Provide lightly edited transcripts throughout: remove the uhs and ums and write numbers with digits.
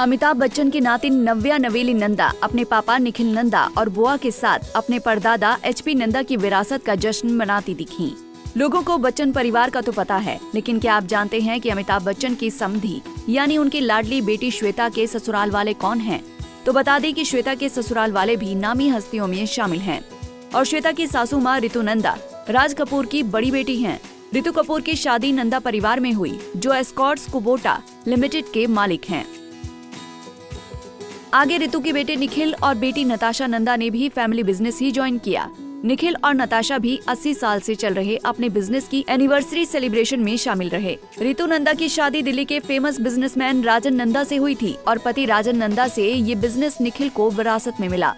अमिताभ बच्चन की नातिन नव्या नवेली नंदा अपने पापा निखिल नंदा और बुआ के साथ अपने परदादा एच.पी. नंदा की विरासत का जश्न मनाती दिखी। लोगों को बच्चन परिवार का तो पता है, लेकिन क्या आप जानते हैं कि अमिताभ बच्चन की समधी यानी उनकी लाडली बेटी श्वेता के ससुराल वाले कौन हैं? तो बता दें कि श्वेता के ससुराल वाले भी नामी हस्तियों में शामिल हैं और श्वेता की सासू माँ ऋतु नंदा राज कपूर की बड़ी बेटी हैं। ऋतु कपूर की शादी नंदा परिवार में हुई, जो एस्कॉर्ट्स कुबोटा लिमिटेड के मालिक हैं। आगे ऋतु के बेटे निखिल और बेटी नताशा नंदा ने भी फैमिली बिजनेस ही ज्वाइन किया। निखिल और नताशा भी 80 साल से चल रहे अपने बिजनेस की एनिवर्सरी सेलिब्रेशन में शामिल रहे। ऋतु नंदा की शादी दिल्ली के फेमस बिजनेसमैन राजन नंदा से हुई थी और पति राजन नंदा से ये बिजनेस निखिल को विरासत में मिला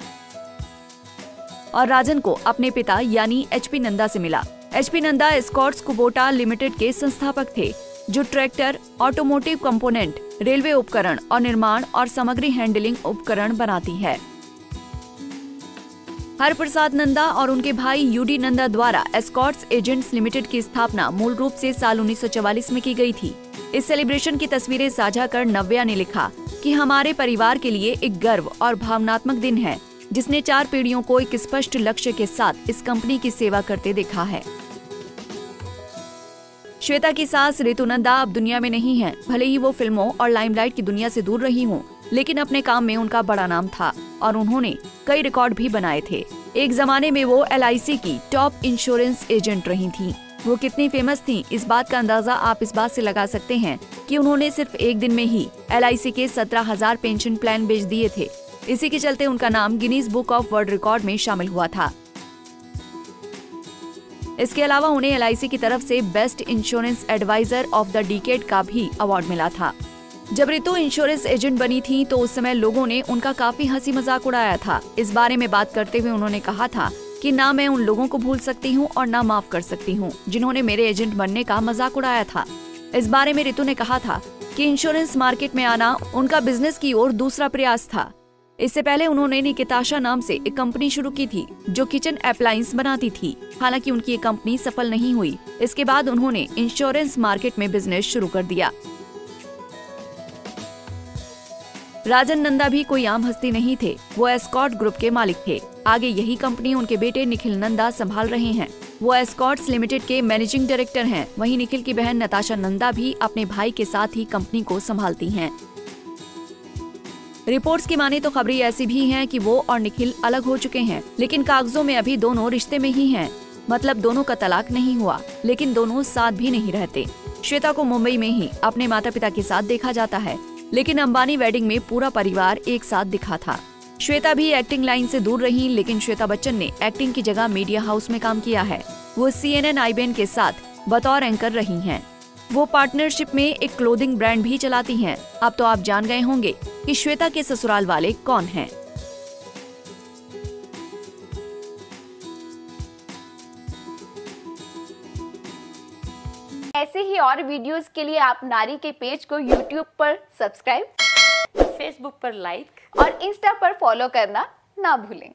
और राजन को अपने पिता यानी एच.पी. नंदा से मिला। H P. Nanda Escorts Kubota limited के संस्थापक थे, जो ट्रैक्टर, ऑटोमोटिव कंपोनेंट, रेलवे उपकरण और निर्माण और सामग्री हैंडलिंग उपकरण बनाती है। हर प्रसाद नंदा और उनके भाई यूडी नंदा द्वारा एस्कॉर्ट्स एजेंट्स लिमिटेड की स्थापना मूल रूप से साल 1944 में की गई थी। इस सेलिब्रेशन की तस्वीरें साझा कर नव्या ने लिखा कि हमारे परिवार के लिए एक गर्व और भावनात्मक दिन है, जिसने 4 पीढ़ियों को एक स्पष्ट लक्ष्य के साथ इस कंपनी की सेवा करते देखा है। श्वेता की सास ऋतु नंदा अब दुनिया में नहीं है। भले ही वो फिल्मों और लाइमलाइट की दुनिया से दूर रही हों, लेकिन अपने काम में उनका बड़ा नाम था और उन्होंने कई रिकॉर्ड भी बनाए थे। एक जमाने में वो LIC की टॉप इंश्योरेंस एजेंट रही थीं। वो कितनी फेमस थीं, इस बात का अंदाजा आप इस बात से लगा सकते हैं कि उन्होंने सिर्फ एक दिन में ही LIC के 17,000 पेंशन प्लान बेच दिए थे। इसी के चलते उनका नाम Guinness book of world record में शामिल हुआ था। इसके अलावा उन्हें LIC की तरफ से best insurance adviser of the decade का भी अवार्ड मिला था। जब ऋतु इंश्योरेंस एजेंट बनी थी तो उस समय लोगों ने उनका काफी हंसी मजाक उड़ाया था। इस बारे में बात करते हुए उन्होंने कहा था कि ना मैं उन लोगों को भूल सकती हूं और ना माफ कर सकती हूं जिन्होंने मेरे एजेंट बनने का मजाक उड़ाया था। इस बारे में ऋतु ने कहा था कि इंश्योरेंस मार्केट में आना उनका बिजनेस की ओर दूसरा प्रयास था। इससे पहले उन्होंने निकिताशा नाम से एक कंपनी शुरू की थी, जो किचन अप्लायंस बनाती थी। हालांकि उनकी ये कंपनी सफल नहीं हुई। इसके बाद उन्होंने इंश्योरेंस मार्केट में बिजनेस शुरू कर दिया। राजन नंदा भी कोई आम हस्ती नहीं थे, वो एस्कॉर्ट ग्रुप के मालिक थे। आगे यही कंपनी उनके बेटे निखिल नंदा संभाल रहे हैं। वो एस्कॉर्ट्स लिमिटेड के मैनेजिंग डायरेक्टर हैं। वहीं निखिल की बहन नताशा नंदा भी अपने भाई के साथ ही कंपनी को संभालती हैं। रिपोर्ट्स की माने तो खबरें ऐसी भी हैं कि वो और निखिल अलग हो चुके हैं, लेकिन कागजों में अभी दोनों रिश्ते में ही हैं। मतलब दोनों का तलाक नहीं हुआ, लेकिन दोनों साथ भी नहीं रहते। श्वेता को मुंबई में ही अपने माता पिता के साथ देखा जाता है, लेकिन अंबानी वेडिंग में पूरा परिवार एक साथ दिखा था। श्वेता भी एक्टिंग लाइन से दूर रही, लेकिन श्वेता बच्चन ने एक्टिंग की जगह मीडिया हाउस में काम किया है। वो CNN आईबीएन के साथ बतौर एंकर रही हैं। वो पार्टनरशिप में एक क्लोथिंग ब्रांड भी चलाती हैं। अब तो आप जान गए होंगे कि श्वेता के ससुराल वाले कौन हैं। ऐसे ही और वीडियोस के लिए आप नारी के पेज को YouTube पर सब्सक्राइब, Facebook पर लाइक और इंस्टा पर फॉलो करना ना भूलें।